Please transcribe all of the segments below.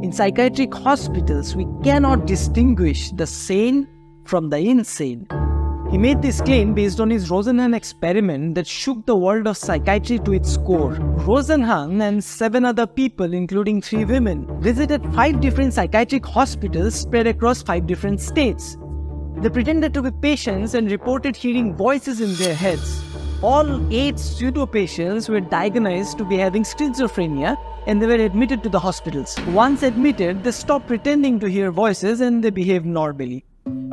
In psychiatric hospitals, we cannot distinguish the sane from the insane. He made this claim based on his Rosenhan experiment that shook the world of psychiatry to its core. Rosenhan and 7 other people, including 3 women, visited 5 different psychiatric hospitals spread across 5 different states. They pretended to be patients and reported hearing voices in their heads. All 8 pseudo-patients were diagnosed to be having schizophrenia, and they were admitted to the hospitals. Once admitted, they stopped pretending to hear voices and they behaved normally.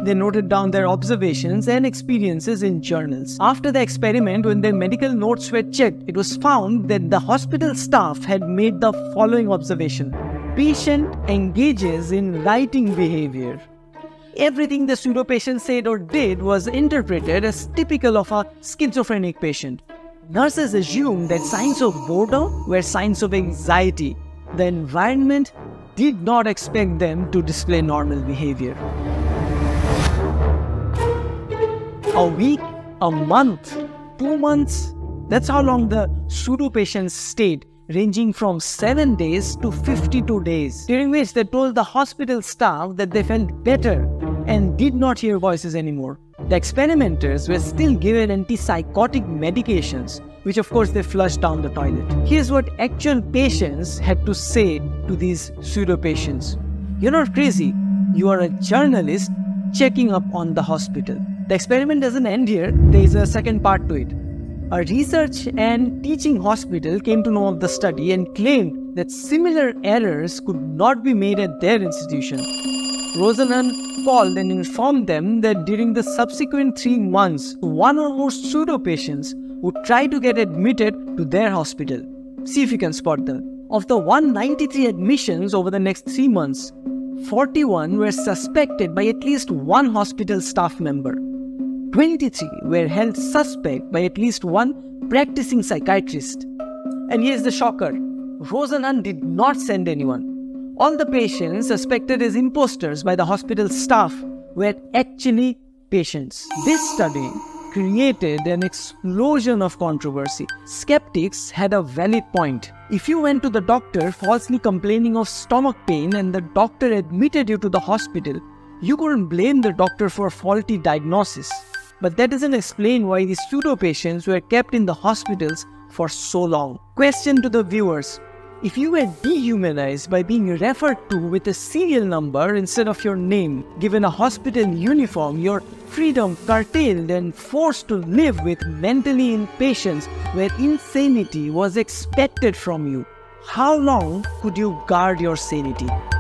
They noted down their observations and experiences in journals. After the experiment, when their medical notes were checked, it was found that the hospital staff had made the following observation: patient engages in writing behavior. Everything the pseudo-patient said or did was interpreted as typical of a schizophrenic patient. Nurses assumed that signs of boredom were signs of anxiety. The environment did not expect them to display normal behavior. A week, a month, 2 months, that's how long the pseudo-patients stayed, ranging from 7 days to 52 days, during which they told the hospital staff that they felt better and did not hear voices anymore. The experimenters were still given antipsychotic medications, which of course they flushed down the toilet. Here's what actual patients had to say to these pseudo-patients. "You're not crazy, you are a journalist checking up on the hospital." The experiment doesn't end here, there is a second part to it. A research and teaching hospital came to know of the study and claimed that similar errors could not be made at their institution. Rosenhan called and informed them that during the subsequent 3 months, 1 or more pseudo-patients would try to get admitted to their hospital. See if you can spot them. Of the 193 admissions over the next 3 months, 41 were suspected by at least 1 hospital staff member. 23 were held suspect by at least 1 practicing psychiatrist. And here's the shocker, Rosenhan did not send anyone. All the patients suspected as imposters by the hospital staff were actually patients. This study created an explosion of controversy. Skeptics had a valid point. If you went to the doctor falsely complaining of stomach pain and the doctor admitted you to the hospital, you couldn't blame the doctor for a faulty diagnosis. But that doesn't explain why these pseudo-patients were kept in the hospitals for so long. Question to the viewers: if you were dehumanized by being referred to with a serial number instead of your name, given a hospital uniform, your freedom curtailed, and forced to live with mentally ill patients where insanity was expected from you, how long could you guard your sanity?